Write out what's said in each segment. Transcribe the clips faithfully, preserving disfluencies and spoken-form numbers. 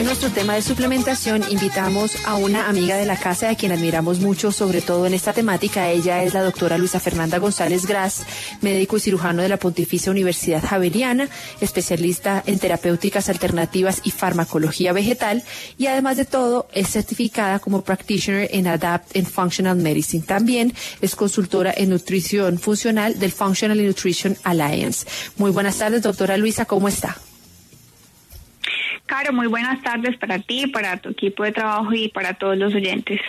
hoy en nuestro tema de suplementación invitamos a una amiga de la casa a quien admiramos mucho, sobre todo en esta temática. Ella es la doctora Luisa Fernanda González Gras, médico y cirujano de la Pontificia Universidad Javeriana, especialista en terapéuticas alternativas y farmacología vegetal, y además de todo es certificada como practitioner en Adapt and Functional Medicine. También es consultora en nutrición funcional del Functional Nutrition Alliance. Muy buenas tardes, doctora Luisa, ¿cómo está? Caro, muy buenas tardes para ti, para tu equipo de trabajo y para todos los oyentes.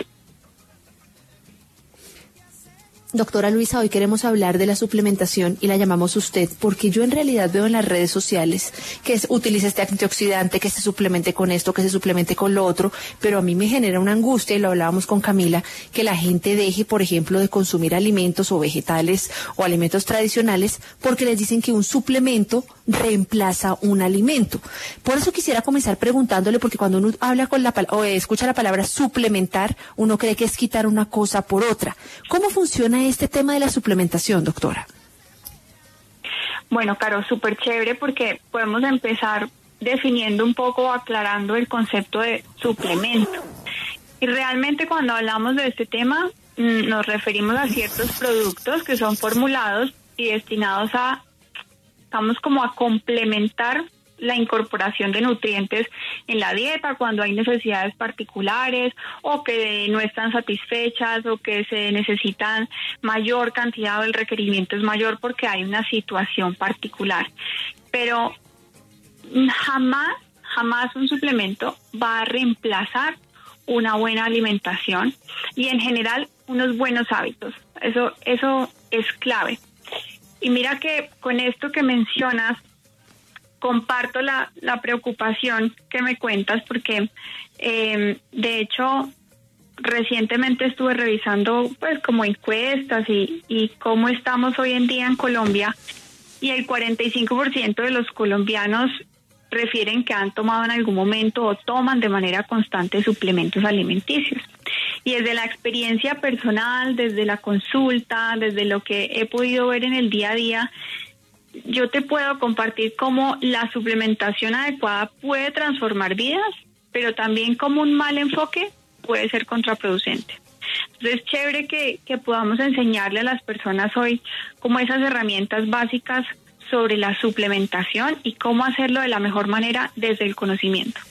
Doctora Luisa, hoy queremos hablar de la suplementación y la llamamos usted porque yo en realidad veo en las redes sociales que es, utiliza este antioxidante, que se suplemente con esto, que se suplemente con lo otro, pero a mí me genera una angustia, y lo hablábamos con Camila, que la gente deje, por ejemplo, de consumir alimentos o vegetales o alimentos tradicionales porque les dicen que un suplemento reemplaza un alimento. Por eso quisiera comenzar preguntándole, porque cuando uno habla con la o escucha la palabra suplementar, uno cree que es quitar una cosa por otra. ¿Cómo funciona este tema de la suplementación, doctora? Bueno, Caro, súper chévere, porque podemos empezar definiendo un poco, aclarando el concepto de suplemento. Y realmente cuando hablamos de este tema, nos referimos a ciertos productos que son formulados y destinados a Estamos como a complementar la incorporación de nutrientes en la dieta cuando hay necesidades particulares o que no están satisfechas o que se necesitan mayor cantidad o el requerimiento es mayor porque hay una situación particular. Pero jamás, jamás un suplemento va a reemplazar una buena alimentación y en general unos buenos hábitos. Eso, eso es clave. Y mira que con esto que mencionas, comparto la, la preocupación que me cuentas, porque eh, de hecho recientemente estuve revisando pues como encuestas y, y cómo estamos hoy en día en Colombia, y el cuarenta y cinco por ciento de los colombianos refieren que han tomado en algún momento o toman de manera constante suplementos alimenticios. Y desde la experiencia personal, desde la consulta, desde lo que he podido ver en el día a día, yo te puedo compartir cómo la suplementación adecuada puede transformar vidas, pero también cómo un mal enfoque puede ser contraproducente. Entonces es chévere que, que podamos enseñarle a las personas hoy como esas herramientas básicas sobre la suplementación y cómo hacerlo de la mejor manera desde el conocimiento.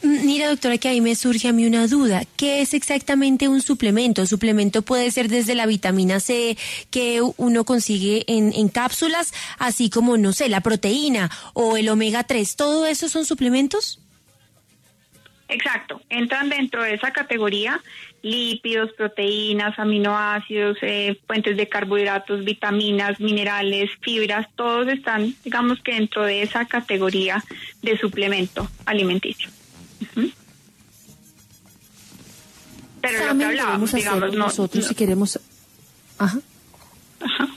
Mira, doctora, que ahí me surge a mí una duda. ¿Qué es exactamente un suplemento? Suplemento puede ser desde la vitamina C que uno consigue en, en cápsulas, así como, no sé, la proteína o el omega tres. ¿Todo eso son suplementos? Exacto. Entran dentro de esa categoría lípidos, proteínas, aminoácidos, eh, fuentes de carbohidratos, vitaminas, minerales, fibras. Todos están, digamos que dentro de esa categoría de suplemento alimenticio. Uh-huh. Pero Saben, lo que hablamos, digamos, no, nosotros no. Si queremos... Ajá. Ajá.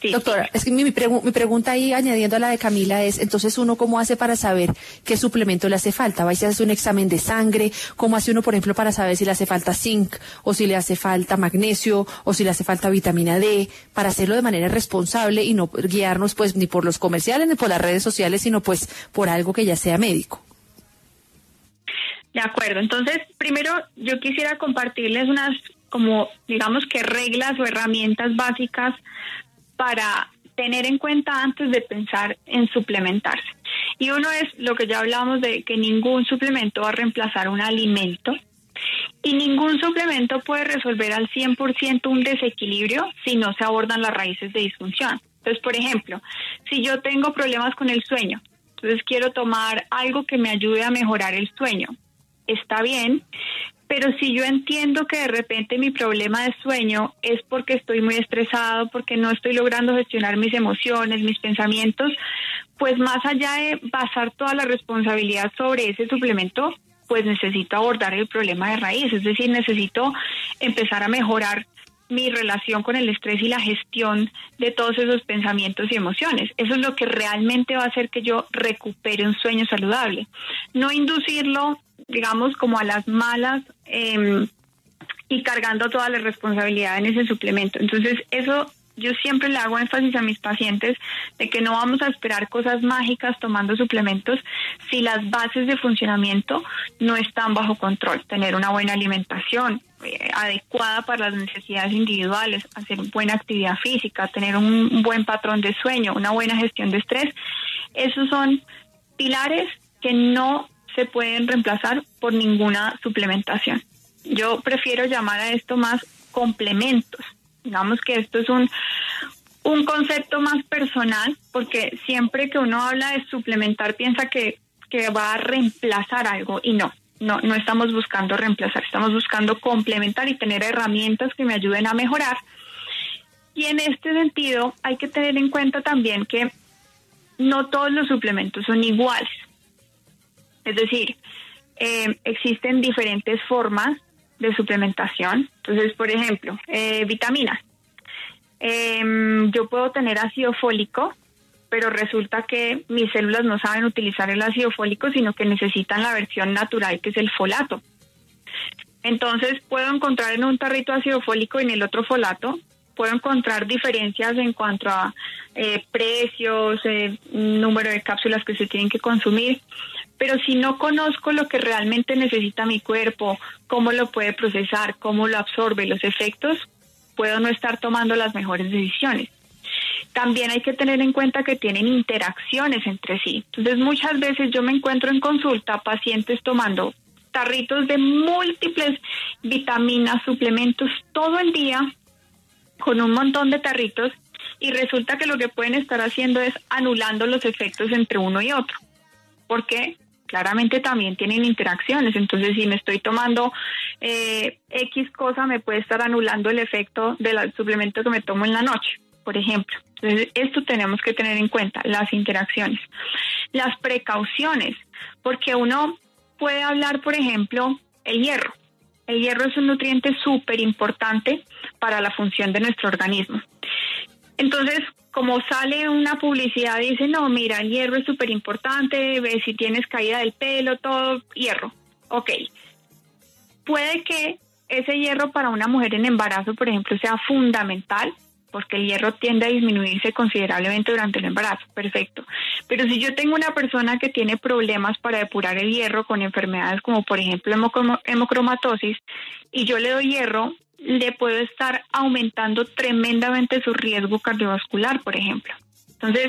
Sí, doctora, sí. Es que mi, mi, pregu mi pregunta ahí, añadiendo a la de Camila, es, entonces, ¿uno cómo hace para saber qué suplemento le hace falta? ¿Va y se hace un examen de sangre? ¿Cómo hace uno, por ejemplo, para saber si le hace falta zinc, o si le hace falta magnesio, o si le hace falta vitamina D, para hacerlo de manera responsable y no guiarnos, pues, ni por los comerciales, ni por las redes sociales, sino, pues, por algo que ya sea médico? De acuerdo. Entonces, primero yo quisiera compartirles unas, como digamos que reglas o herramientas básicas para tener en cuenta antes de pensar en suplementarse. Y uno es lo que ya hablamos de que ningún suplemento va a reemplazar un alimento y ningún suplemento puede resolver al cien por ciento un desequilibrio si no se abordan las raíces de disfunción. Entonces, por ejemplo, si yo tengo problemas con el sueño, entonces quiero tomar algo que me ayude a mejorar el sueño. Está bien, pero si yo entiendo que de repente mi problema de sueño es porque estoy muy estresado, porque no estoy logrando gestionar mis emociones, mis pensamientos, pues más allá de basar toda la responsabilidad sobre ese suplemento, pues necesito abordar el problema de raíz, es decir, necesito empezar a mejorar mi relación con el estrés y la gestión de todos esos pensamientos y emociones. Eso es lo que realmente va a hacer que yo recupere un sueño saludable. No inducirlo, digamos, como a las malas eh, y cargando toda la responsabilidad en ese suplemento. Entonces, eso yo siempre le hago énfasis a mis pacientes de que no vamos a esperar cosas mágicas tomando suplementos si las bases de funcionamiento no están bajo control. Tener una buena alimentación adecuada para las necesidades individuales, hacer buena actividad física, tener un buen patrón de sueño, una buena gestión de estrés, esos son pilares que no se pueden reemplazar por ninguna suplementación. Yo prefiero llamar a esto más complementos. Digamos que esto es un, un concepto más personal, porque siempre que uno habla de suplementar piensa que, que va a reemplazar algo, y no. No, no estamos buscando reemplazar, estamos buscando complementar y tener herramientas que me ayuden a mejorar. Y en este sentido hay que tener en cuenta también que no todos los suplementos son iguales. Es decir, eh, existen diferentes formas de suplementación. Entonces, por ejemplo, eh, vitaminas. Eh, yo puedo tener ácido fólico, pero resulta que mis células no saben utilizar el ácido fólico, sino que necesitan la versión natural, que es el folato. Entonces, puedo encontrar en un tarrito ácido fólico y en el otro folato. Puedo encontrar diferencias en cuanto a eh, precios, eh, número de cápsulas que se tienen que consumir. Pero si no conozco lo que realmente necesita mi cuerpo, cómo lo puede procesar, cómo lo absorbe, los efectos, puedo no estar tomando las mejores decisiones. También hay que tener en cuenta que tienen interacciones entre sí. Entonces, muchas veces yo me encuentro en consulta pacientes tomando tarritos de múltiples vitaminas, suplementos todo el día, con un montón de tarritos, y resulta que lo que pueden estar haciendo es anulando los efectos entre uno y otro, porque claramente también tienen interacciones. Entonces, si me estoy tomando eh, X cosa, me puede estar anulando el efecto del suplemento que me tomo en la noche, por ejemplo. Entonces, esto tenemos que tener en cuenta, las interacciones. Las precauciones, porque uno puede hablar, por ejemplo, el hierro. El hierro es un nutriente súper importante para la función de nuestro organismo. Entonces, como sale una publicidad, dice, no, mira, el hierro es súper importante, si tienes caída del pelo, todo, hierro. Ok, puede que ese hierro para una mujer en embarazo, por ejemplo, sea fundamental, porque el hierro tiende a disminuirse considerablemente durante el embarazo, perfecto. Pero si yo tengo una persona que tiene problemas para depurar el hierro con enfermedades como, por ejemplo, hemocromatosis, y yo le doy hierro, le puedo estar aumentando tremendamente su riesgo cardiovascular, por ejemplo. Entonces,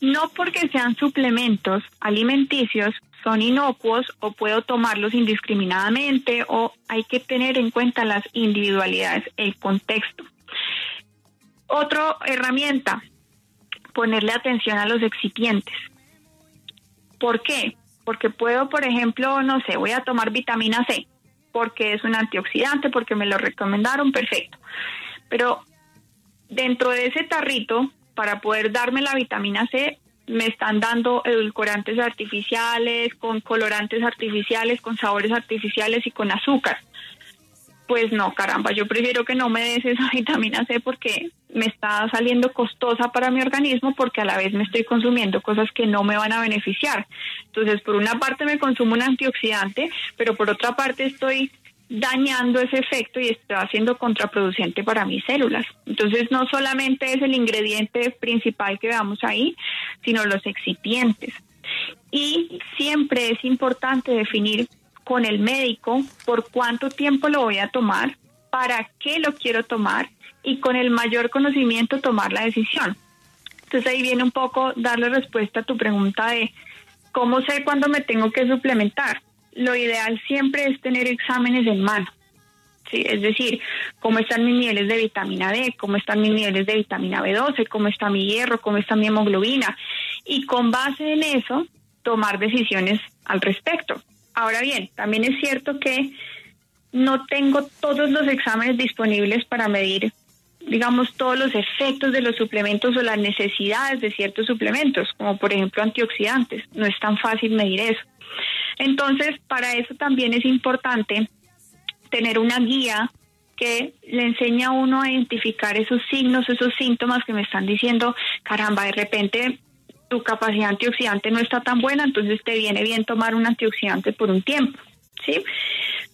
no porque sean suplementos alimenticios, son inocuos o puedo tomarlos indiscriminadamente, o hay que tener en cuenta las individualidades, el contexto. Otra herramienta, ponerle atención a los excipientes. ¿Por qué? Porque puedo, por ejemplo, no sé, voy a tomar vitamina C, porque es un antioxidante, porque me lo recomendaron, perfecto. Pero dentro de ese tarrito, para poder darme la vitamina C, me están dando edulcorantes artificiales, con colorantes artificiales, con sabores artificiales y con azúcar. Pues no, caramba, yo prefiero que no me des esa vitamina C, porque me está saliendo costosa para mi organismo, porque a la vez me estoy consumiendo cosas que no me van a beneficiar. Entonces, por una parte me consumo un antioxidante, pero por otra parte estoy dañando ese efecto y está siendo contraproducente para mis células. Entonces, no solamente es el ingrediente principal que veamos ahí, sino los excipientes. Y siempre es importante definir con el médico por cuánto tiempo lo voy a tomar, para qué lo quiero tomar, y con el mayor conocimiento tomar la decisión. Entonces ahí viene un poco darle respuesta a tu pregunta de ¿cómo sé cuándo me tengo que suplementar? Lo ideal siempre es tener exámenes en mano, ¿sí? Es decir, cómo están mis niveles de vitamina D, cómo están mis niveles de vitamina B doce, cómo está mi hierro, cómo está mi hemoglobina, y con base en eso tomar decisiones al respecto. Ahora bien, también es cierto que no tengo todos los exámenes disponibles para medir, digamos, todos los efectos de los suplementos o las necesidades de ciertos suplementos, como por ejemplo antioxidantes. No es tan fácil medir eso. Entonces, para eso también es importante tener una guía que le enseña a uno a identificar esos signos, esos síntomas que me están diciendo, caramba, de repente tu capacidad antioxidante no está tan buena, entonces te viene bien tomar un antioxidante por un tiempo, ¿sí?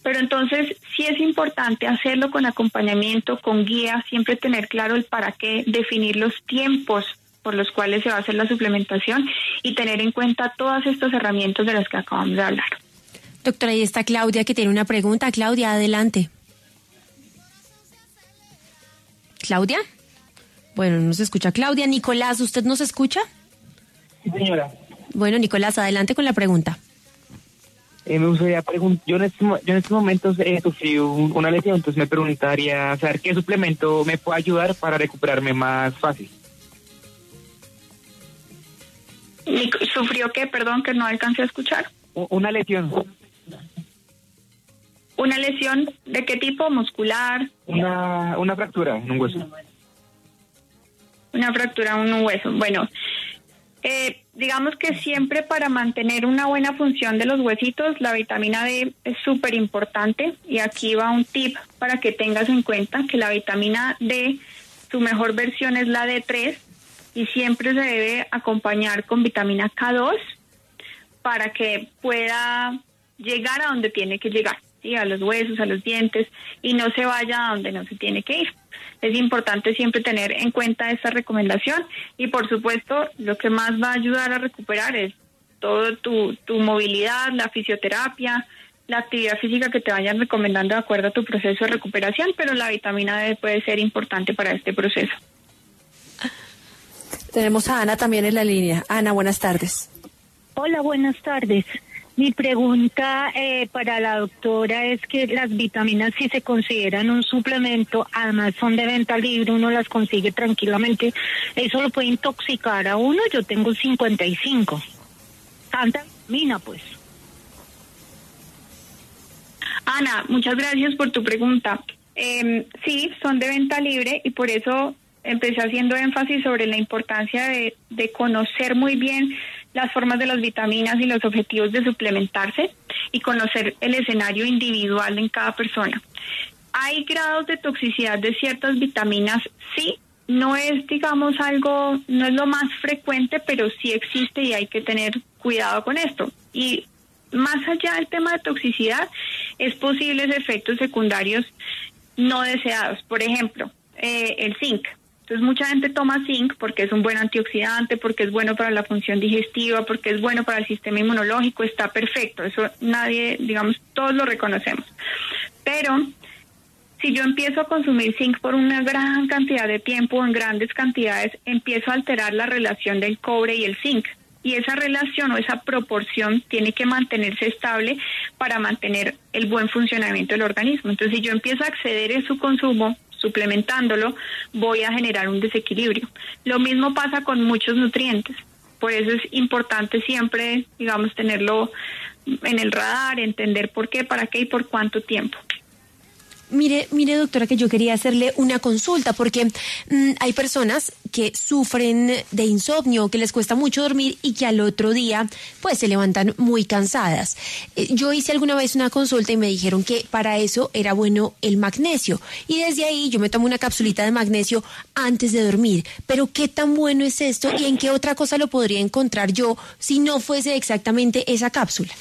Pero entonces sí es importante hacerlo con acompañamiento, con guía, siempre tener claro el para qué, definir los tiempos por los cuales se va a hacer la suplementación y tener en cuenta todas estas herramientas de las que acabamos de hablar. Doctora, ahí está Claudia que tiene una pregunta. Claudia, adelante. ¿Claudia? Bueno, no se escucha Claudia. Nicolás, ¿usted nos escucha? Sí, señora. Bueno, Nicolás, adelante con la pregunta. Eh, me gustaría preguntar, yo en este, yo en este momento eh, sufrí un, una lesión, entonces me preguntaría saber qué suplemento me puede ayudar para recuperarme más fácil. ¿Sufrió qué? Perdón, que no alcancé a escuchar. Una lesión. ¿Una lesión de qué tipo? ¿Muscular? Una, una fractura en un hueso. Una fractura en un hueso. Bueno, eh, digamos que siempre para mantener una buena función de los huesitos, la vitamina D es súper importante. Y aquí va un tip para que tengas en cuenta que la vitamina D, su mejor versión es la D tres y siempre se debe acompañar con vitamina K dos para que pueda llegar a donde tiene que llegar, ¿sí? A los huesos, a los dientes, y no se vaya a donde no se tiene que ir. Es importante siempre tener en cuenta esta recomendación y, por supuesto, lo que más va a ayudar a recuperar es toda tu, tu movilidad, la fisioterapia, la actividad física que te vayan recomendando de acuerdo a tu proceso de recuperación, pero la vitamina D puede ser importante para este proceso. Tenemos a Ana también en la línea. Ana, buenas tardes. Hola, buenas tardes. Mi pregunta eh, para la doctora es que las vitaminas, si se consideran un suplemento, además son de venta libre, uno las consigue tranquilamente, ¿eso lo puede intoxicar a uno? Yo tengo cincuenta y cinco. Tanta vitamina, pues. Ana, muchas gracias por tu pregunta. Eh, sí, son de venta libre y por eso empecé haciendo énfasis sobre la importancia de, de conocer muy bien las formas de las vitaminas y los objetivos de suplementarse y conocer el escenario individual en cada persona. Hay grados de toxicidad de ciertas vitaminas, sí, no es, digamos, algo, no es lo más frecuente, pero sí existe y hay que tener cuidado con esto. Y más allá del tema de toxicidad, es posibles efectos secundarios no deseados. Por ejemplo, eh, el zinc. Entonces, mucha gente toma zinc porque es un buen antioxidante, porque es bueno para la función digestiva, porque es bueno para el sistema inmunológico, está perfecto. Eso nadie, digamos, todos lo reconocemos. Pero si yo empiezo a consumir zinc por una gran cantidad de tiempo, en grandes cantidades, empiezo a alterar la relación del cobre y el zinc. Y esa relación o esa proporción tiene que mantenerse estable para mantener el buen funcionamiento del organismo. Entonces, si yo empiezo a acceder a su consumo, suplementándolo, voy a generar un desequilibrio. Lo mismo pasa con muchos nutrientes. Por eso es importante siempre, digamos, tenerlo en el radar, entender por qué, para qué y por cuánto tiempo. Mire, mire doctora, que yo quería hacerle una consulta porque mmm, hay personas que sufren de insomnio, que les cuesta mucho dormir y que al otro día pues se levantan muy cansadas. Eh, yo hice alguna vez una consulta y me dijeron que para eso era bueno el magnesio y desde ahí yo me tomo una capsulita de magnesio antes de dormir. Pero ¿qué tan bueno es esto y en qué otra cosa lo podría encontrar yo si no fuese exactamente esa cápsula?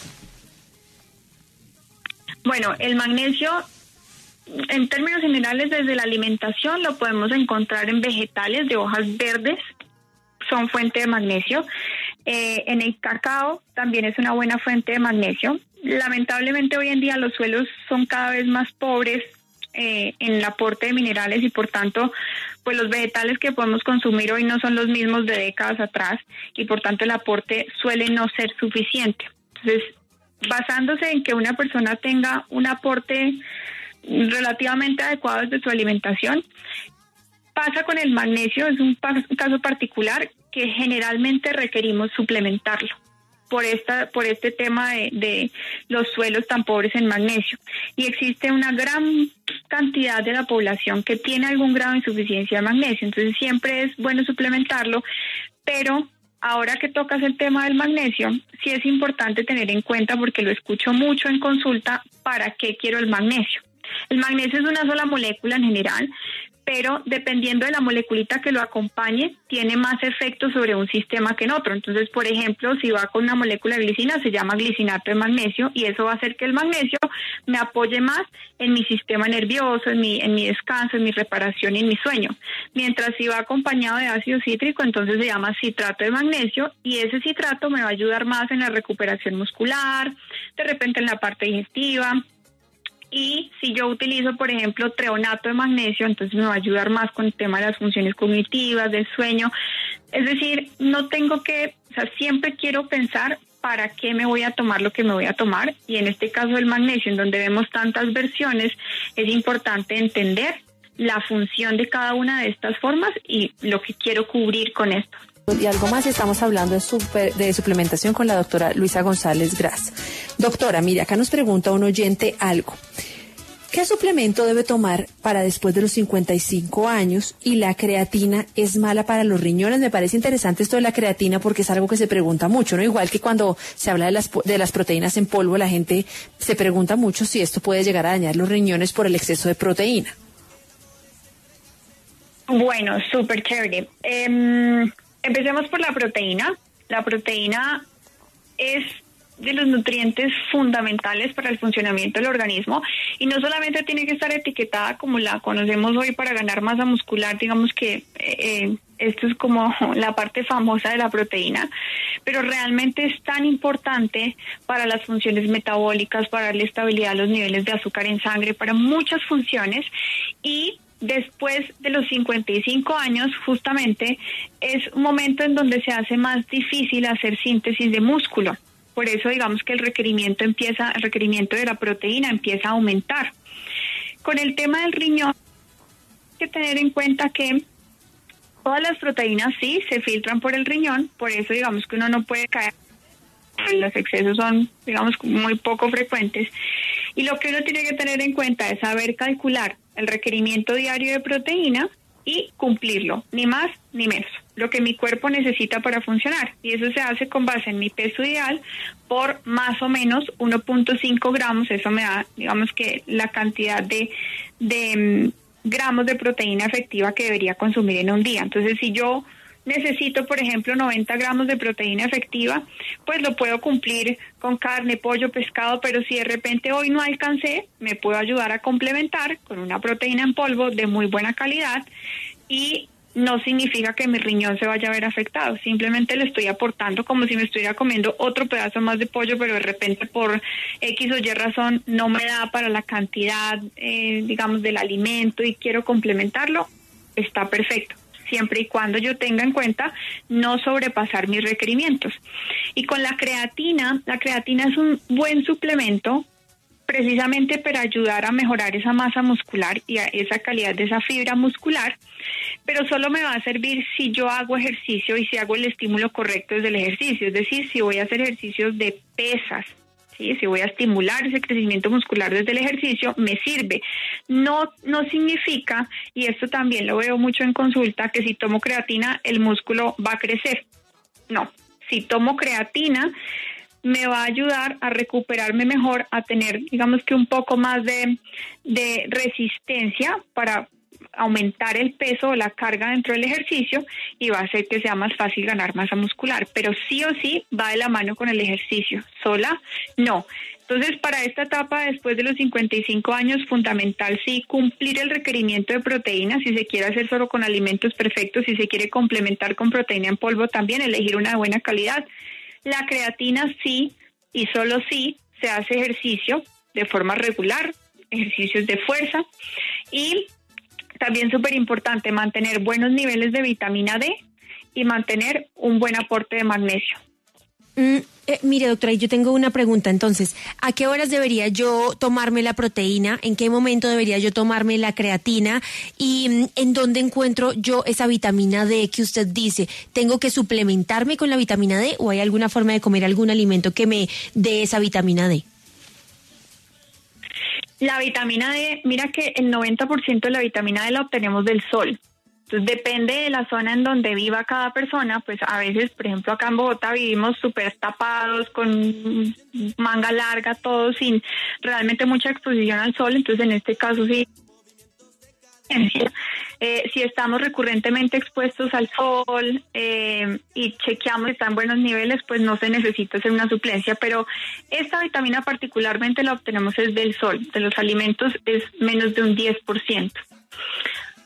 Bueno, el magnesio, en términos generales, desde la alimentación lo podemos encontrar en vegetales de hojas verdes, son fuente de magnesio. Eh, en el cacao también es una buena fuente de magnesio. Lamentablemente hoy en día los suelos son cada vez más pobres eh, en el aporte de minerales y por tanto pues los vegetales que podemos consumir hoy no son los mismos de décadas atrás y por tanto el aporte suele no ser suficiente. Entonces, basándose en que una persona tenga un aporte relativamente adecuados de su alimentación. Pasa con el magnesio, es un caso particular que generalmente requerimos suplementarlo por esta por este tema de, de los suelos tan pobres en magnesio. Y existe una gran cantidad de la población que tiene algún grado de insuficiencia de magnesio, entonces siempre es bueno suplementarlo, pero ahora que tocas el tema del magnesio, sí es importante tener en cuenta, porque lo escucho mucho en consulta, ¿para qué quiero el magnesio? El magnesio es una sola molécula en general, pero dependiendo de la moleculita que lo acompañe, tiene más efecto sobre un sistema que en otro. Entonces, por ejemplo, si va con una molécula de glicina, se llama glicinato de magnesio, y eso va a hacer que el magnesio me apoye más en mi sistema nervioso, en mi, en mi descanso, en mi reparación y en mi sueño. Mientras si va acompañado de ácido cítrico, entonces se llama citrato de magnesio, y ese citrato me va a ayudar más en la recuperación muscular, de repente en la parte digestiva. Y si yo utilizo, por ejemplo, treonato de magnesio, entonces me va a ayudar más con el tema de las funciones cognitivas, del sueño. Es decir, no tengo que, o sea, siempre quiero pensar para qué me voy a tomar lo que me voy a tomar. Y en este caso del magnesio, en donde vemos tantas versiones, es importante entender la función de cada una de estas formas y lo que quiero cubrir con esto. Y algo más, estamos hablando de, super, de suplementación con la doctora Luisa González Gras. Doctora, mire, acá nos pregunta un oyente algo. ¿Qué suplemento debe tomar para después de los cincuenta y cinco años? Y la creatina es mala para los riñones. Me parece interesante esto de la creatina porque es algo que se pregunta mucho, ¿no? Igual que cuando se habla de las, de las proteínas en polvo, la gente se pregunta mucho si esto puede llegar a dañar los riñones por el exceso de proteína. Bueno, súper chévere. Um... Empecemos por la proteína. La proteína es de los nutrientes fundamentales para el funcionamiento del organismo y no solamente tiene que estar etiquetada como la conocemos hoy para ganar masa muscular, digamos que eh, esto es como la parte famosa de la proteína, pero realmente es tan importante para las funciones metabólicas, para darle estabilidad a los niveles de azúcar en sangre, para muchas funciones. Y después de los cincuenta y cinco años, justamente, es un momento en donde se hace más difícil hacer síntesis de músculo. Por eso, digamos que el requerimiento empieza, el requerimiento de la proteína empieza a aumentar. Con el tema del riñón, hay que tener en cuenta que todas las proteínas sí se filtran por el riñón, por eso digamos que uno no puede caer. Los excesos son, digamos, muy poco frecuentes. Y lo que uno tiene que tener en cuenta es saber calcular el requerimiento diario de proteína y cumplirlo, ni más ni menos, lo que mi cuerpo necesita para funcionar. Y eso se hace con base en mi peso ideal por más o menos uno punto cinco gramos. Eso me da, digamos, que la cantidad de, de um, gramos de proteína efectiva que debería consumir en un día. Entonces, si yo necesito, por ejemplo, noventa gramos de proteína efectiva, pues lo puedo cumplir con carne, pollo, pescado, pero si de repente hoy no alcancé, me puedo ayudar a complementar con una proteína en polvo de muy buena calidad y no significa que mi riñón se vaya a ver afectado, simplemente le estoy aportando como si me estuviera comiendo otro pedazo más de pollo, pero de repente por X o Y razón no me da para la cantidad, eh, digamos, del alimento y quiero complementarlo, está perfecto, siempre y cuando yo tenga en cuenta no sobrepasar mis requerimientos. Y con la creatina, la creatina es un buen suplemento precisamente para ayudar a mejorar esa masa muscular y a esa calidad de esa fibra muscular, pero solo me va a servir si yo hago ejercicio y si hago el estímulo correcto desde el ejercicio, es decir, si voy a hacer ejercicios de pesas, ¿sí? Si voy a estimular ese crecimiento muscular desde el ejercicio, me sirve. No, no significa, y esto también lo veo mucho en consulta, que si tomo creatina el músculo va a crecer. No, si tomo creatina me va a ayudar a recuperarme mejor, a tener, digamos que un poco más de, de resistencia para aumentar el peso o la carga dentro del ejercicio y va a hacer que sea más fácil ganar masa muscular, pero sí o sí va de la mano con el ejercicio, sola no. Entonces, para esta etapa después de los cincuenta y cinco años, fundamental sí cumplir el requerimiento de proteína, si se quiere hacer solo con alimentos perfectos, si se quiere complementar con proteína en polvo también, elegir una de buena calidad. La creatina sí y solo sí se hace ejercicio de forma regular, ejercicios de fuerza. Y también súper importante mantener buenos niveles de vitamina D y mantener un buen aporte de magnesio. Mm, eh, mire, doctora, yo tengo una pregunta entonces. ¿A qué horas debería yo tomarme la proteína? ¿En qué momento debería yo tomarme la creatina? ¿Y mm, en dónde encuentro yo esa vitamina D que usted dice? ¿Tengo que suplementarme con la vitamina D o hay alguna forma de comer algún alimento que me dé esa vitamina D? La vitamina D, mira que el noventa por ciento de la vitamina D la obtenemos del sol. Entonces, depende de la zona en donde viva cada persona, pues a veces, por ejemplo, acá en Bogotá vivimos súper tapados, con manga larga, todo sin realmente mucha exposición al sol, entonces en este caso sí. Eh, si estamos recurrentemente expuestos al sol eh, y chequeamos que están en buenos niveles, pues no se necesita hacer una suplencia, pero esta vitamina particularmente la obtenemos es del sol, de los alimentos es menos de un diez por ciento.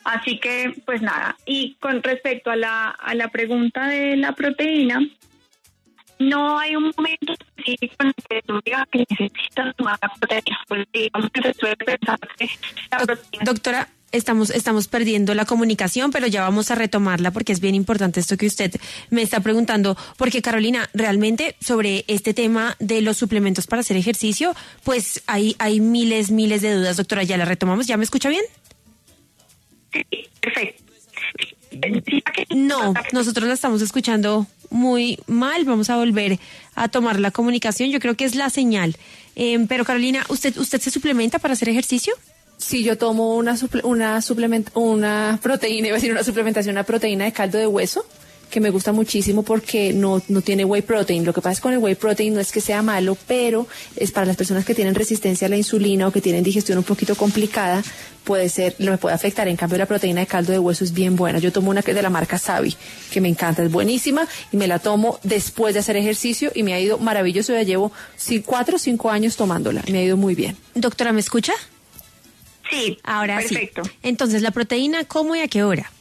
Así que, pues nada, y con respecto a la, a la pregunta de la proteína, no hay un momento específico en el que tú digas que necesitas tomar la proteína, porque se suele pensar que la proteína... Doctora, Estamos, estamos perdiendo la comunicación, pero ya vamos a retomarla porque es bien importante esto que usted me está preguntando. Porque, Carolina, realmente sobre este tema de los suplementos para hacer ejercicio, pues hay, hay miles, miles de dudas. Doctora, ya la retomamos. ¿Ya me escucha bien? Sí, perfecto. No, nosotros la estamos escuchando muy mal. Vamos a volver a tomar la comunicación. Yo creo que es la señal. Eh, pero, Carolina, ¿usted, usted se suplementa para hacer ejercicio? Sí, yo tomo una suple, una suplement, una proteína, iba a decir una suplementación, una proteína de caldo de hueso, que me gusta muchísimo porque no, no tiene whey protein. Lo que pasa es que con el whey protein no es que sea malo, pero es para las personas que tienen resistencia a la insulina o que tienen digestión un poquito complicada, puede ser, lo puede afectar. En cambio, la proteína de caldo de hueso es bien buena. Yo tomo una que es de la marca Savi, que me encanta, es buenísima, y me la tomo después de hacer ejercicio y me ha ido maravilloso. Ya llevo cuatro o cinco años tomándola, me ha ido muy bien. Doctora, ¿me escucha? Sí, ahora perfecto. Sí. Entonces, ¿la proteína cómo y a qué hora?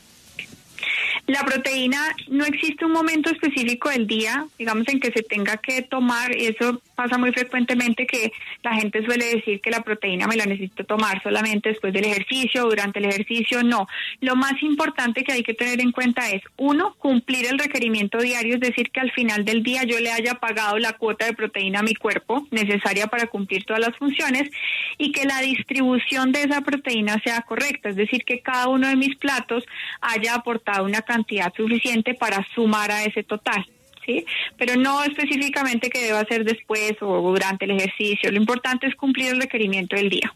La proteína, no existe un momento específico del día, digamos, en que se tenga que tomar, y eso pasa muy frecuentemente que la gente suele decir que la proteína me la necesito tomar solamente después del ejercicio, durante el ejercicio, no. Lo más importante que hay que tener en cuenta es, uno, cumplir el requerimiento diario, es decir, que al final del día yo le haya pagado la cuota de proteína a mi cuerpo necesaria para cumplir todas las funciones, y que la distribución de esa proteína sea correcta, es decir, que cada uno de mis platos haya aportado una cantidad suficiente para sumar a ese total, ¿sí? Pero no específicamente que deba ser después o durante el ejercicio. Lo importante es cumplir el requerimiento del día.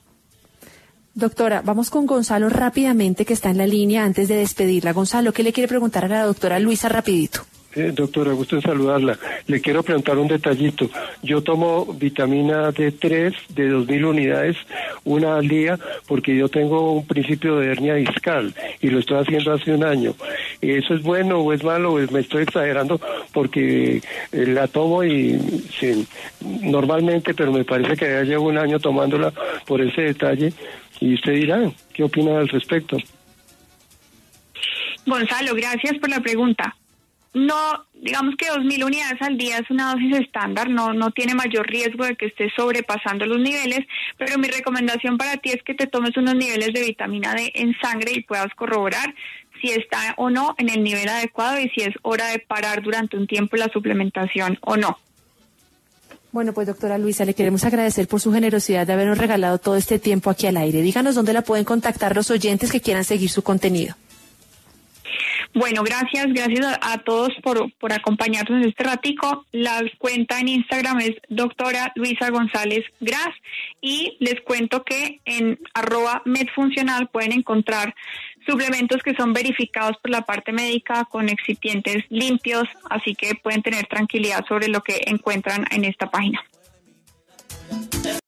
Doctora, vamos con Gonzalo rápidamente, que está en la línea antes de despedirla. Gonzalo, ¿qué le quiere preguntar a la doctora Luisa rapidito? Eh, doctora, gusto en saludarla. Le quiero preguntar un detallito. Yo tomo vitamina D tres de dos mil unidades, una al día, porque yo tengo un principio de hernia discal y lo estoy haciendo hace un año. ¿Eso es bueno o es malo? Pues me estoy exagerando porque eh, la tomo y sí, normalmente, pero me parece que ya llevo un año tomándola por ese detalle. Y usted dirá, ¿qué opina al respecto? Gonzalo, gracias por la pregunta. No, digamos que dos mil unidades al día es una dosis estándar, no no tiene mayor riesgo de que estés sobrepasando los niveles, pero mi recomendación para ti es que te tomes unos niveles de vitamina D en sangre y puedas corroborar si está o no en el nivel adecuado y si es hora de parar durante un tiempo la suplementación o no. Bueno, pues doctora Luisa, le queremos agradecer por su generosidad de habernos regalado todo este tiempo aquí al aire. Díganos dónde la pueden contactar los oyentes que quieran seguir su contenido. Bueno, gracias, gracias a, a todos por, por acompañarnos en este ratico. La cuenta en Instagram es doctora Luisa González Gras y les cuento que en arroba medfuncional pueden encontrar suplementos que son verificados por la parte médica con excipientes limpios, así que pueden tener tranquilidad sobre lo que encuentran en esta página.